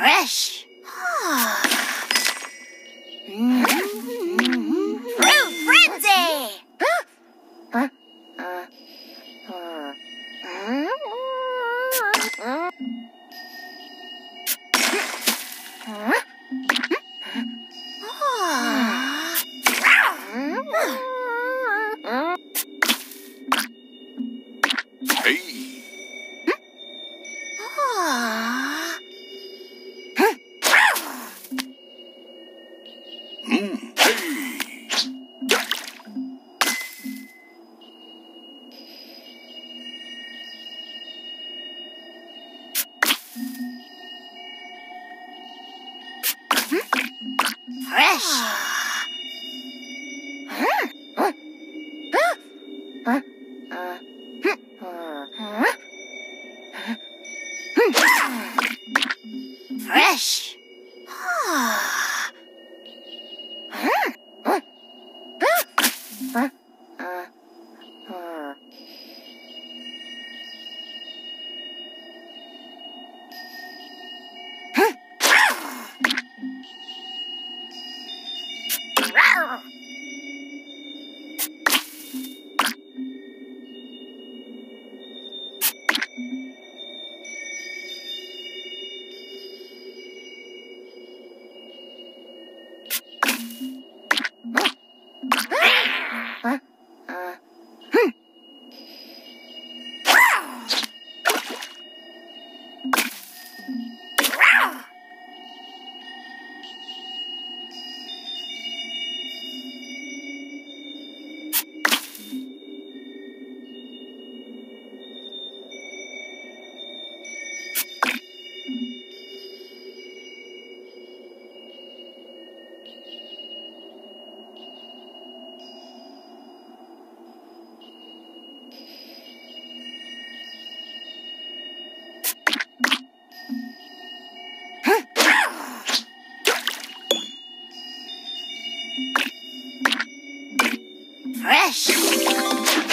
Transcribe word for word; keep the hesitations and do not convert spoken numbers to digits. fresh. Mm-hmm. Fruit frenzy! Huh? Uh, uh, uh, uh, uh. Fresh!